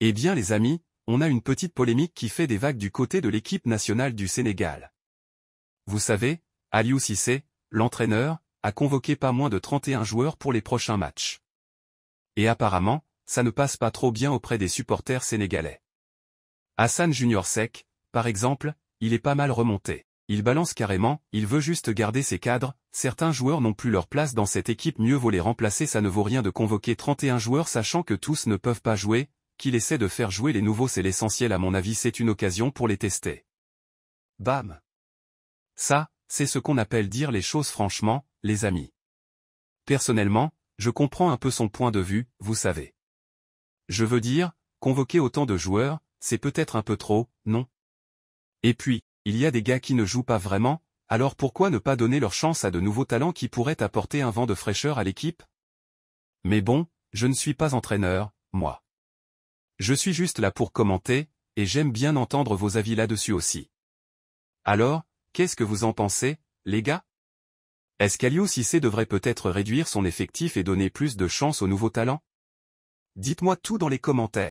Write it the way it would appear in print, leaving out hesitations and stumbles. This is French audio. Eh bien les amis, on a une petite polémique qui fait des vagues du côté de l'équipe nationale du Sénégal. Vous savez, Aliou Cissé, l'entraîneur, a convoqué pas moins de 31 joueurs pour les prochains matchs. Et apparemment, ça ne passe pas trop bien auprès des supporters sénégalais. Hassan Junior Sek, par exemple, il est pas mal remonté. Il balance carrément, il veut juste garder ses cadres, certains joueurs n'ont plus leur place dans cette équipe, mieux vaut les remplacer, ça ne vaut rien de convoquer 31 joueurs sachant que tous ne peuvent pas jouer, qu'il essaie de faire jouer les nouveaux c'est l'essentiel à mon avis, c'est une occasion pour les tester. Bam! Ça, c'est ce qu'on appelle dire les choses franchement, les amis. Personnellement, je comprends un peu son point de vue, vous savez. Je veux dire, convoquer autant de joueurs, c'est peut-être un peu trop, non? Et puis, il y a des gars qui ne jouent pas vraiment, alors pourquoi ne pas donner leur chance à de nouveaux talents qui pourraient apporter un vent de fraîcheur à l'équipe? Mais bon, je ne suis pas entraîneur, moi. Je suis juste là pour commenter, et j'aime bien entendre vos avis là-dessus aussi. Alors, qu'est-ce que vous en pensez, les gars? Est-ce qu'Aliou Cissé devrait peut-être réduire son effectif et donner plus de chance aux nouveaux talents? Dites-moi tout dans les commentaires.